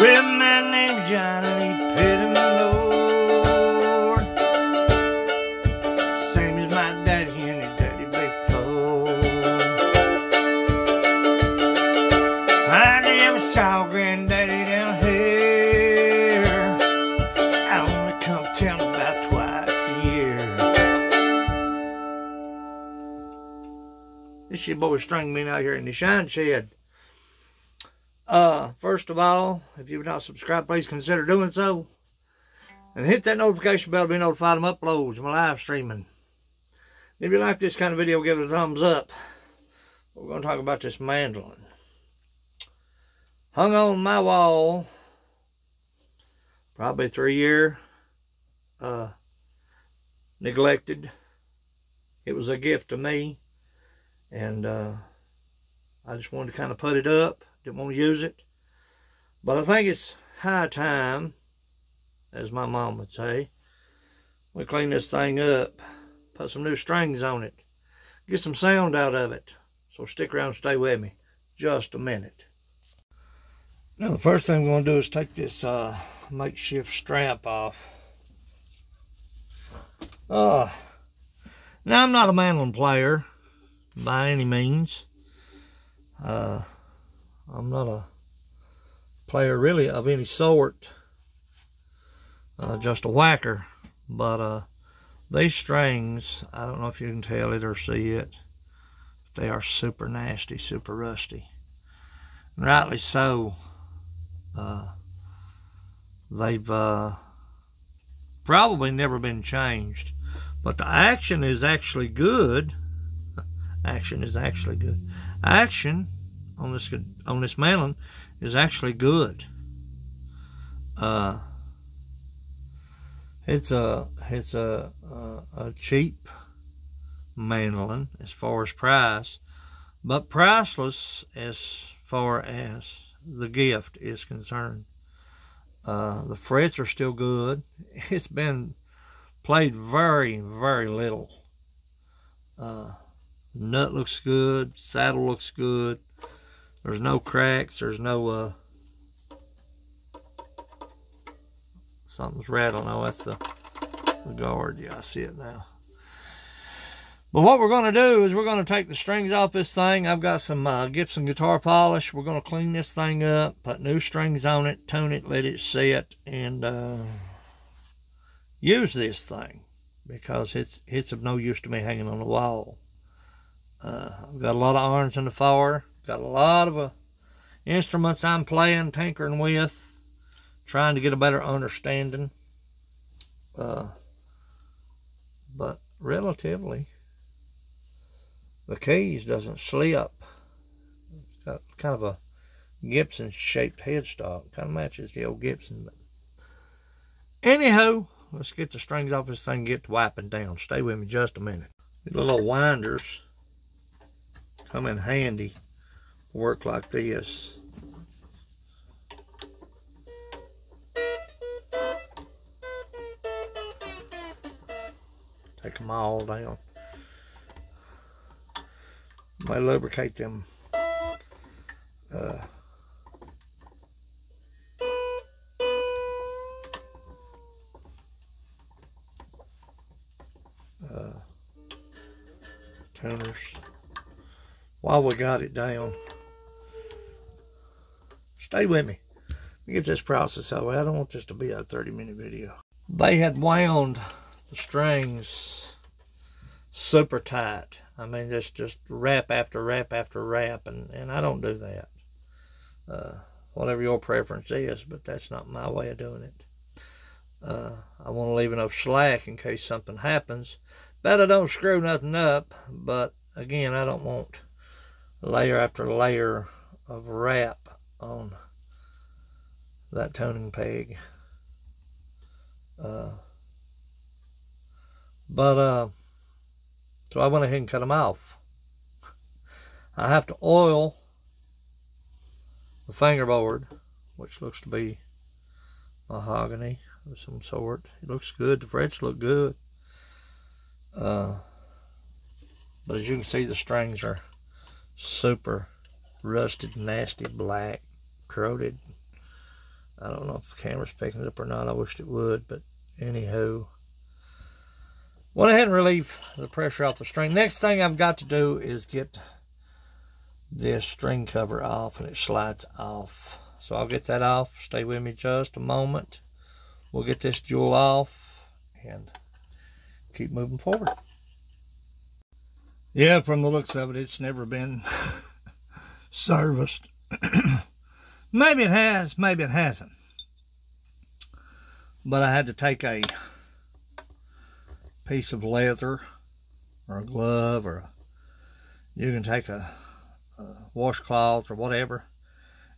Redman named John and he paid him the Lord, same as my daddy and his daddy before. I never saw granddaddy down here. I only come down about twice a year. This your boy Stringman out here in the shine shed. First of all, if you've not subscribed, please consider doing so. And hit that notification bell to be notified of my uploads, my live streaming. If you like this kind of video, give it a thumbs up. We're going to talk about this mandolin. Hung on my wall, probably 3 years, neglected. It was a gift to me. And I just wanted to kind of put it up. Didn't want to use it, but I think it's high time, as my mom would say, we clean this thing up, put some new strings on it, get some sound out of it. So stick around and stay with me just a minute. Now the first thing I'm going to do is take this makeshift strap off. Now I'm not a mandolin player by any means. I'm not a player really of any sort, just a whacker. But these strings, I don't know if you can tell it or see it, they are super nasty, super rusty. And rightly so. They've probably never been changed. But the action is actually good. Action is actually good. Action on this mandolin is actually good. It's a cheap mandolin as far as price, but priceless as far as the gift is concerned. The frets are still good. It's been played very, very little. Nut looks good. Saddle looks good. There's no cracks, there's no, something's rattling. Oh, that's the guard. Yeah, I see it now. But what we're going to do is we're going to take the strings off this thing. I've got some Gibson guitar polish. We're going to clean this thing up, put new strings on it, tune it, let it sit, and use this thing, because it's of no use to me hanging on the wall. I've got a lot of irons in the fire. Got a lot of instruments I'm playing, tinkering with, trying to get a better understanding. But relatively, the keys doesn't slip. It's got kind of a Gibson-shaped headstock. Kind of matches the old Gibson. But anywho, let's get the strings off this thing and get to wiping down. Stay with me just a minute. These little winders come in handy. Work like this. Take them all down. May lubricate them tuners. While we got it down. Stay with me. Let me get this process out of the way. I don't want this to be a 30-minute video. They had wound the strings super tight. I mean, just wrap after wrap after wrap, and I don't do that. Whatever your preference is, but that's not my way of doing it. I want to leave enough slack in case something happens. But I don't screw nothing up, but again, I don't want layer after layer of wrap on that tuning peg. So I went ahead and cut them off. I have to oil the fingerboard, which looks to be mahogany of some sort. It looks good. The frets look good. But as you can see, the strings are super rusted, nasty, black, corroded, I don't know if the camera's picking it up or not. I wished it would, but anywho, went ahead and relieve the pressure off the string. Next thing I've got to do is get this string cover off, and it slides off. So I'll get that off. Stay with me just a moment. We'll get this jewel off and keep moving forward. Yeah, from the looks of it, it's never been serviced. Maybe it has, maybe it hasn't. But I had to take a piece of leather or a glove, or you can take a washcloth or whatever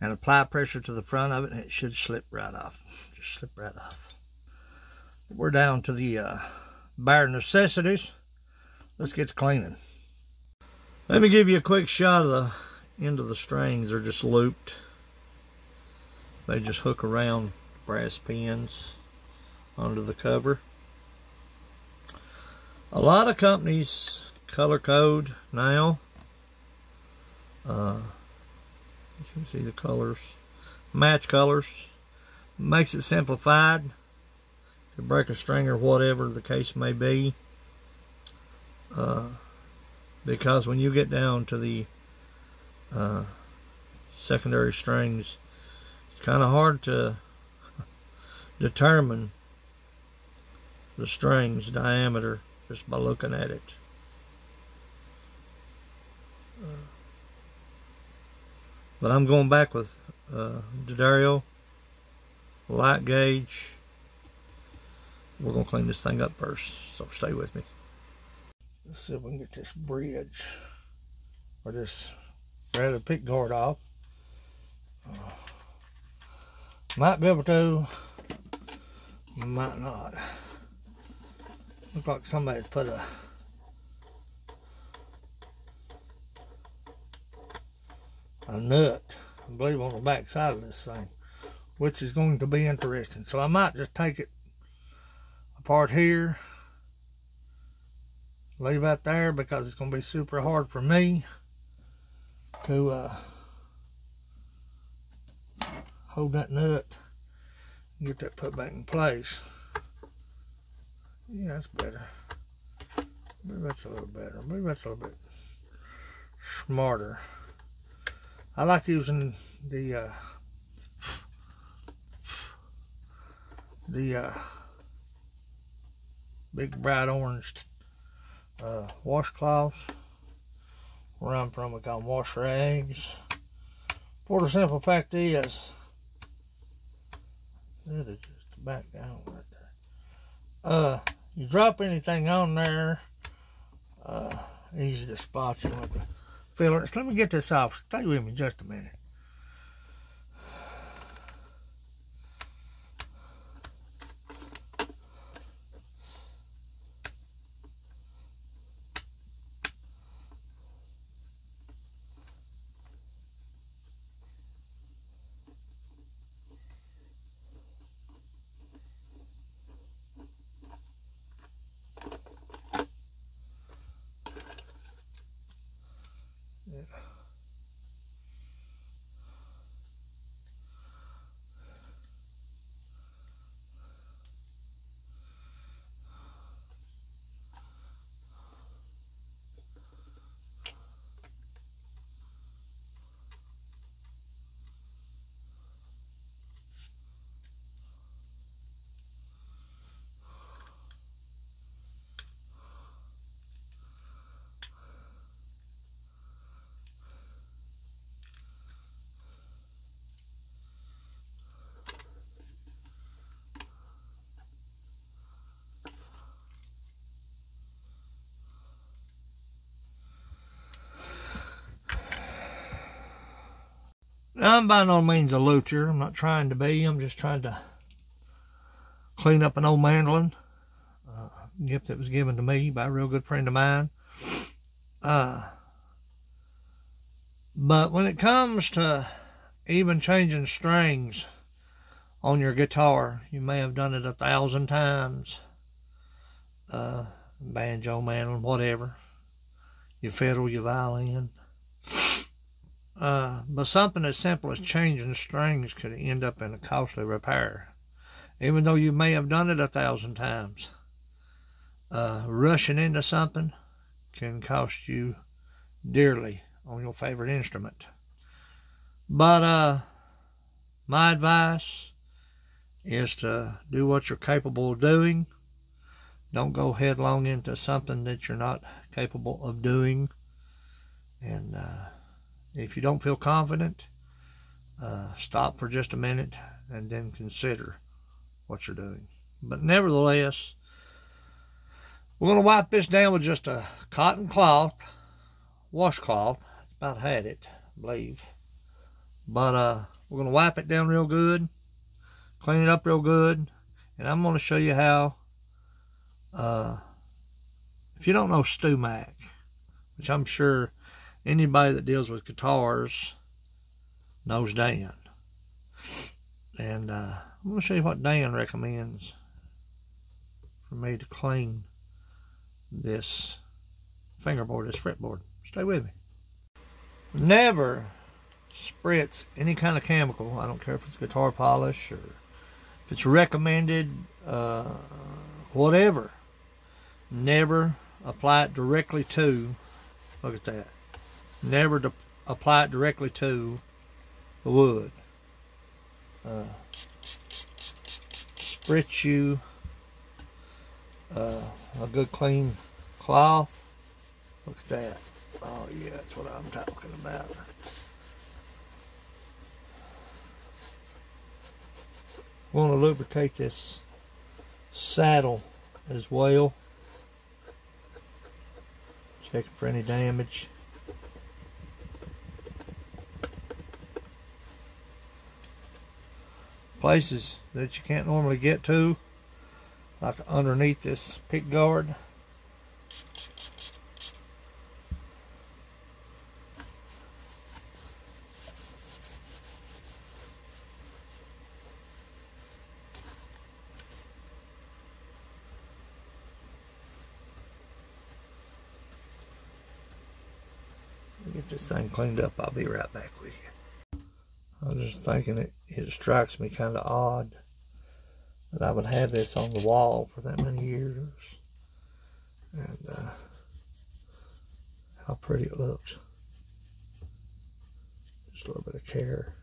and apply pressure to the front of it, and it should slip right off. Just slip right off. We're down to the bare necessities. Let's get to cleaning. Let me give you a quick shot of the end of the strings. They're just looped. They just hook around brass pins under the cover. A lot of companies color code now. You can see the colors, match colors, makes it simplified. To break a string or whatever the case may be, because when you get down to the secondary strings, it's kind of hard to determine the string's diameter just by looking at it. But I'm going back with D'Addario light gauge. We're going to clean this thing up first, so stay with me. Let's see if we can get this bridge or this rather pick guard off. Might be able to, might not. Looks like somebody's put a nut, I believe, on the back side of this thing, which is going to be interesting. So I might just take it apart here, leave out there, because it's going to be super hard for me to hold that nut and get that put back in place. Yeah, that's better. Maybe that's a little better. Maybe that's a little bit smarter. I like using the big bright orange washcloths. Where I'm from, we call them wash rags. For the simple fact is, that is just back down right there. You drop anything on there, easy to spot you with the filler. So let me get this off. Stay with me just a minute. I'm by no means a luthier. I'm not trying to be. I'm just trying to clean up an old mandolin. A gift that was given to me by a real good friend of mine. But when it comes to even changing strings on your guitar, you may have done it 1,000 times. Banjo, mandolin, whatever. Your fiddle, your violin. But something as simple as changing strings could end up in a costly repair, even though you may have done it 1,000 times. Rushing into something can cost you dearly on your favorite instrument. But my advice is to do what you're capable of doing. Don't go headlong into something that you're not capable of doing. And if you don't feel confident, stop for just a minute and then consider what you're doing. But nevertheless, we're going to wipe this down with just a cotton cloth, washcloth. It's about had it, I believe. But we're going to wipe it down real good, clean it up real good, and I'm going to show you how. If you don't know StewMac, which I'm sure anybody that deals with guitars knows Dan. And I'm going to show you what Dan recommends for me to clean this fingerboard, this fretboard. Stay with me. Never spritz any kind of chemical. I don't care if it's guitar polish or if it's recommended, whatever. Never apply it directly to, look at that, never apply it directly to the wood. Spritz you a good clean cloth. Look at that. Oh yeah, that's what I'm talking about. I'm going to lubricate this saddle as well. Checking for any damage. Places that you can't normally get to, like underneath this pick guard. Get this thing cleaned up, I'll be right back with you. I was just thinking it strikes me kind of odd that I would have this on the wall for that many years, and how pretty it looks. Just a little bit of care.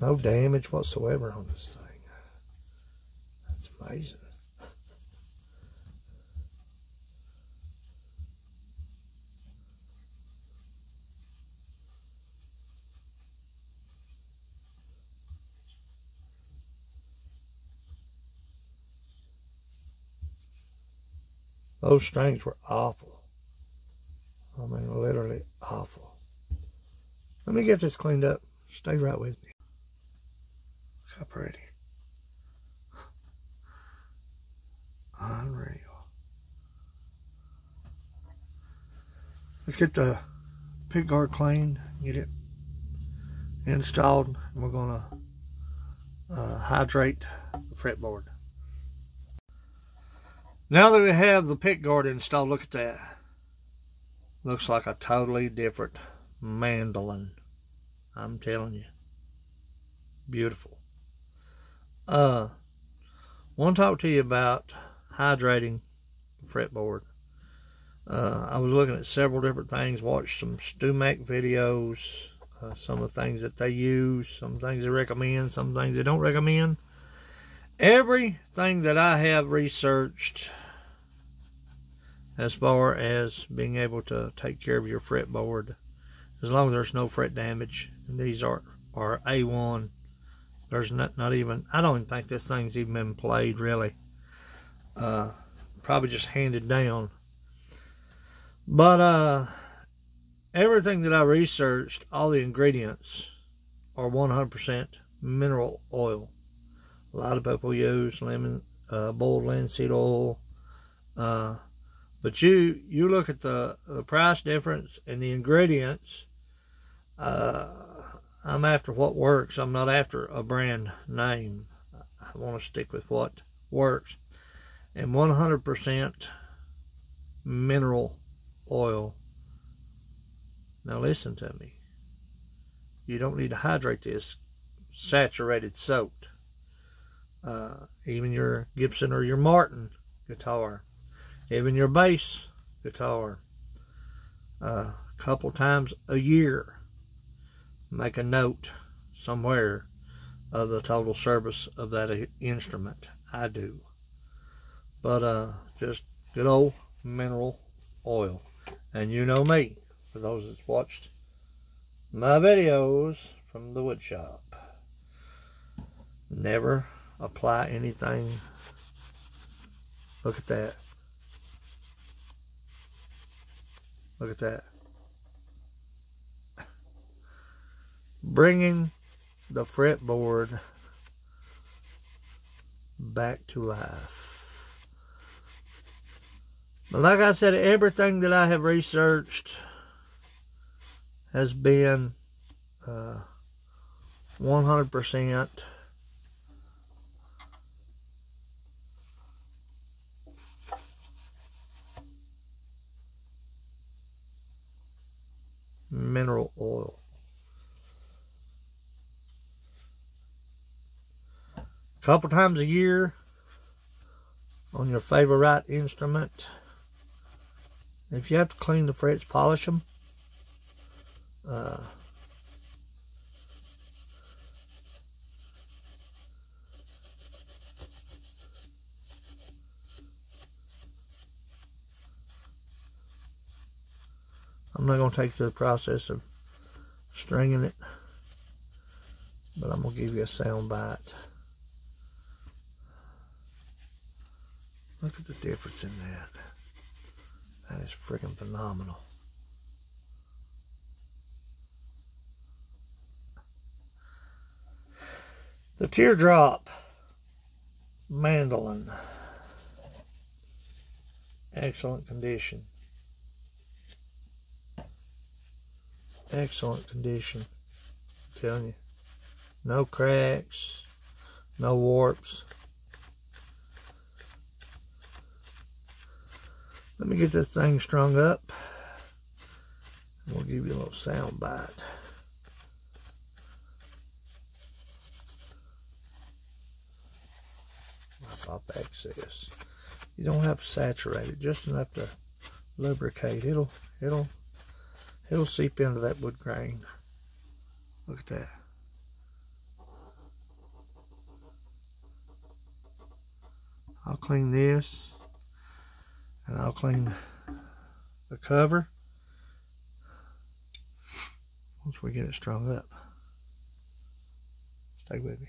No damage whatsoever on this thing. That's amazing. Those strings were awful. I mean, literally awful. Let me get this cleaned up. Stay right with me. How pretty. Unreal. Let's get the pick guard cleaned, get it installed, and we're going to hydrate the fretboard. Now that we have the pick guard installed, look at that. Looks like a totally different mandolin. I'm telling you. Beautiful. I want to talk to you about hydrating the fretboard. I was looking at several different things, watched some StewMac videos, some of the things that they use, some things they recommend, some things they don't recommend. Everything that I have researched as far as being able to take care of your fretboard, as long as there's no fret damage, and these are A1. There's not even, I don't even think this thing's even been played, really. Probably just handed down. But everything that I researched, all the ingredients are 100% mineral oil. A lot of people use boiled linseed oil, But you look at the price difference and the ingredients. I'm after what works. I'm not after a brand name. I want to stick with what works. And 100% mineral oil. Now listen to me. You don't need to hydrate this saturated soap. Even your Gibson or your Martin guitar. Even your bass guitar. A couple times a year. Make a note somewhere of the total service of that instrument. I do. But just good old mineral oil. And you know me, for those that's watched my videos from the wood shop, never apply anything. Look at that. Look at that. Bringing the fretboard back to life. But like I said, everything that I have researched has been 100% mineral oil. Couple times a year on your favorite instrument. If you have to clean the frets, polish them. I'm not going to take you through the process of stringing it, but I'm going to give you a sound bite. Look at the difference in that. That is freaking phenomenal. The teardrop mandolin. Excellent condition. Excellent condition. I'm telling you. No cracks. No warps. Let me get this thing strung up. And we'll give you a little sound bite. Pop access. You don't have to saturate it, just enough to lubricate. It'll seep into that wood grain. Look at that. I'll clean this. And I'll clean the cover once we get it strung up. Stay with me.